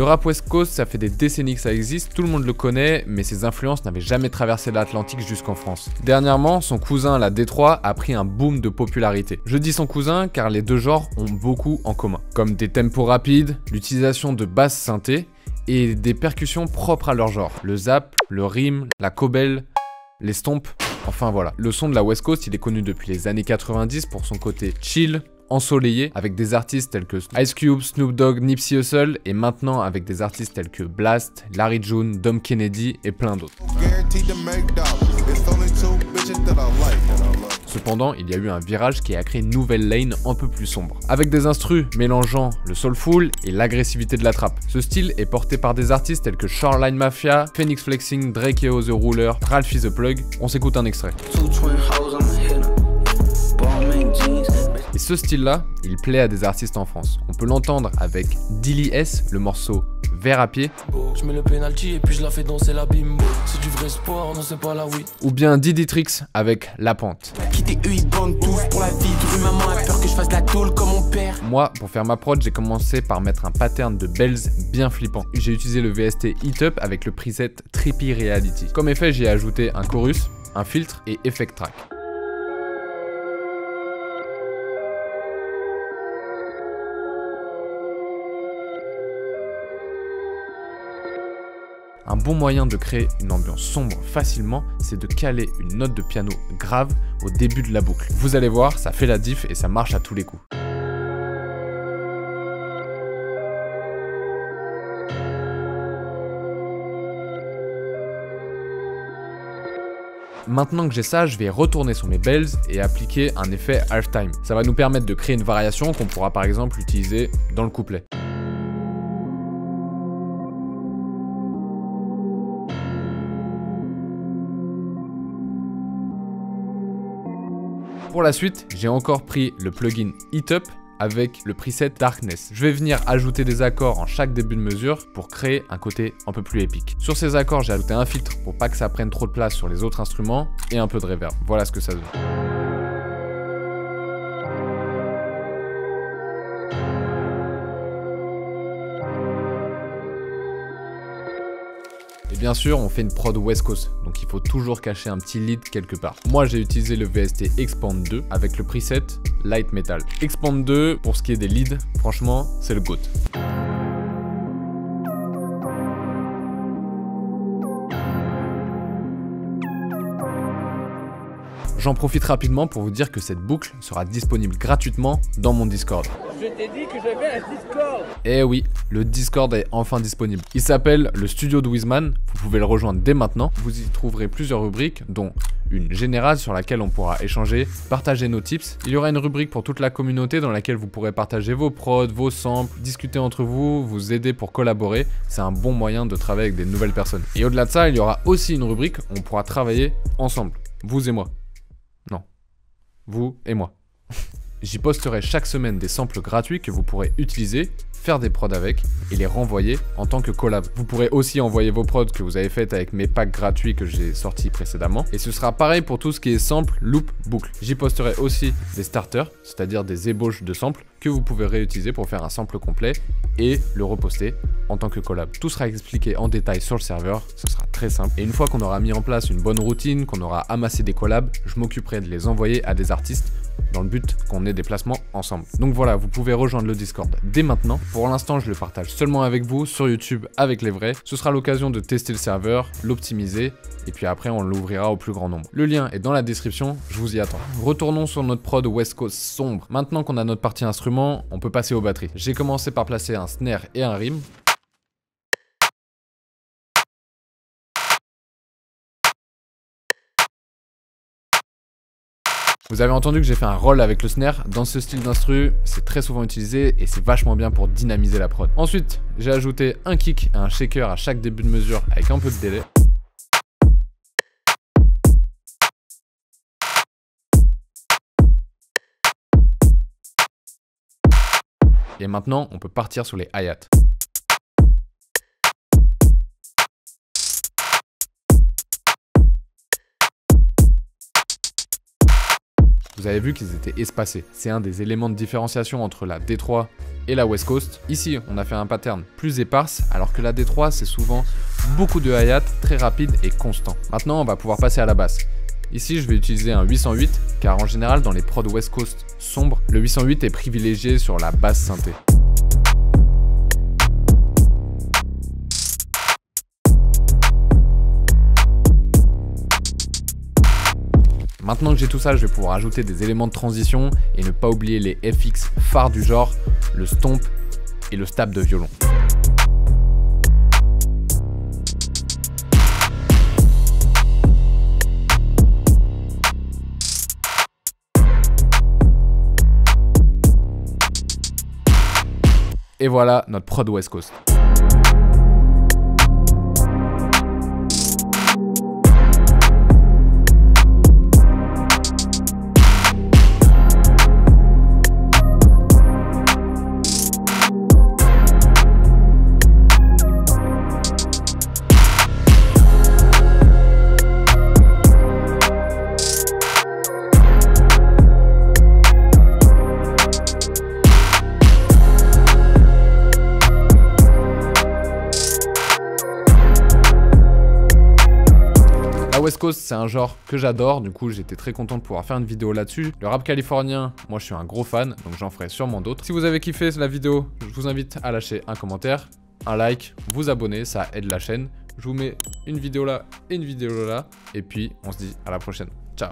Le rap West Coast, ça fait des décennies que ça existe, tout le monde le connaît, mais ses influences n'avaient jamais traversé l'Atlantique jusqu'en France. Dernièrement, son cousin, la Détroit, a pris un boom de popularité. Je dis son cousin car les deux genres ont beaucoup en commun, comme des tempos rapides, l'utilisation de basses synthés et des percussions propres à leur genre, le zap, le rime, la cobelle, les stompes, enfin voilà. Le son de la West Coast, il est connu depuis les années 90 pour son côté chill, ensoleillé, avec des artistes tels que Ice Cube, Snoop Dogg, Nipsey Hussle, et maintenant avec des artistes tels que Blast, Larry June, Dom Kennedy et plein d'autres. Cependant, il y a eu un virage qui a créé une nouvelle lane un peu plus sombre, avec des instrus mélangeant le soulful et l'agressivité de la trappe. Ce style est porté par des artistes tels que Shoreline Mafia, Phoenix Flexing, Drakeo The Ruler, Ralphie The Plug. On s'écoute un extrait. Et ce style-là, il plaît à des artistes en France. On peut l'entendre avec Dilly S, le morceau Vers à pied, ou bien Didi Tricks avec La Pente. Moi, pour faire ma prod, j'ai commencé par mettre un pattern de bells bien flippant. J'ai utilisé le VST Hit Up avec le preset Trippy Reality. Comme effet, j'ai ajouté un chorus, un filtre et Effect Track. Un bon moyen de créer une ambiance sombre facilement, c'est de caler une note de piano grave au début de la boucle. Vous allez voir, ça fait la diff et ça marche à tous les coups. Maintenant que j'ai ça, je vais retourner sur mes bells et appliquer un effet halftime. Ça va nous permettre de créer une variation qu'on pourra par exemple utiliser dans le couplet. Pour la suite, j'ai encore pris le plugin Heat Up avec le preset Darkness. Je vais venir ajouter des accords en chaque début de mesure pour créer un côté un peu plus épique. Sur ces accords, j'ai ajouté un filtre pour pas que ça prenne trop de place sur les autres instruments et un peu de reverb. Voilà ce que ça donne. Et bien sûr, on fait une prod West Coast, donc il faut toujours cacher un petit lead quelque part. Moi, j'ai utilisé le VST Expand 2 avec le preset Light Metal. Expand 2, pour ce qui est des leads, franchement, c'est le GOAT. J'en profite rapidement pour vous dire que cette boucle sera disponible gratuitement dans mon Discord. Je t'ai dit que j'avais un Discord. Eh oui, le Discord est enfin disponible. Il s'appelle le Studio de Wizman, vous pouvez le rejoindre dès maintenant. Vous y trouverez plusieurs rubriques, dont une générale sur laquelle on pourra échanger, partager nos tips. Il y aura une rubrique pour toute la communauté dans laquelle vous pourrez partager vos prods, vos samples, discuter entre vous, vous aider pour collaborer. C'est un bon moyen de travailler avec des nouvelles personnes. Et au-delà de ça, il y aura aussi une rubrique où on pourra travailler ensemble, vous et moi. Non, vous et moi. J'y posterai chaque semaine des samples gratuits que vous pourrez utiliser, faire des prods avec et les renvoyer en tant que collab. Vous pourrez aussi envoyer vos prods que vous avez faites avec mes packs gratuits que j'ai sortis précédemment. Et ce sera pareil pour tout ce qui est sample, loop, boucle. J'y posterai aussi des starters, c'est-à-dire des ébauches de samples que vous pouvez réutiliser pour faire un sample complet et le reposter en tant que collab. Tout sera expliqué en détail sur le serveur, ce sera très simple. Et une fois qu'on aura mis en place une bonne routine, qu'on aura amassé des collabs, je m'occuperai de les envoyer à des artistes dans le but qu'on ait des placements ensemble. Donc voilà, vous pouvez rejoindre le Discord dès maintenant. Pour l'instant, je le partage seulement avec vous sur YouTube avec les vrais. Ce sera l'occasion de tester le serveur, l'optimiser et puis après on l'ouvrira au plus grand nombre. Le lien est dans la description, je vous y attends. Retournons sur notre prod West Coast sombre. Maintenant qu'on a notre partie instrument, on peut passer aux batteries. J'ai commencé par placer un snare et un rime. Vous avez entendu que j'ai fait un roll avec le snare. Dans ce style d'instru, c'est très souvent utilisé et c'est vachement bien pour dynamiser la prod. Ensuite, j'ai ajouté un kick et un shaker à chaque début de mesure avec un peu de délai. Et maintenant, on peut partir sur les hi-hats. Vous avez vu qu'ils étaient espacés. C'est un des éléments de différenciation entre la D3 et la West Coast. Ici, on a fait un pattern plus éparse, alors que la D3, c'est souvent beaucoup de hi-hat, très rapide et constant. Maintenant, on va pouvoir passer à la basse. Ici, je vais utiliser un 808, car en général, dans les prods West Coast sombres, le 808 est privilégié sur la basse synthé. Maintenant que j'ai tout ça, je vais pouvoir ajouter des éléments de transition et ne pas oublier les FX phares du genre, le stomp et le stab de violon. Et voilà notre prod West Coast. West Coast, c'est un genre que j'adore, du coup j'étais très content de pouvoir faire une vidéo là-dessus. Le rap californien, moi je suis un gros fan, donc j'en ferai sûrement d'autres. Si vous avez kiffé la vidéo, je vous invite à lâcher un commentaire, un like, vous abonner, ça aide la chaîne. Je vous mets une vidéo là et une vidéo là, et puis on se dit à la prochaine. Ciao!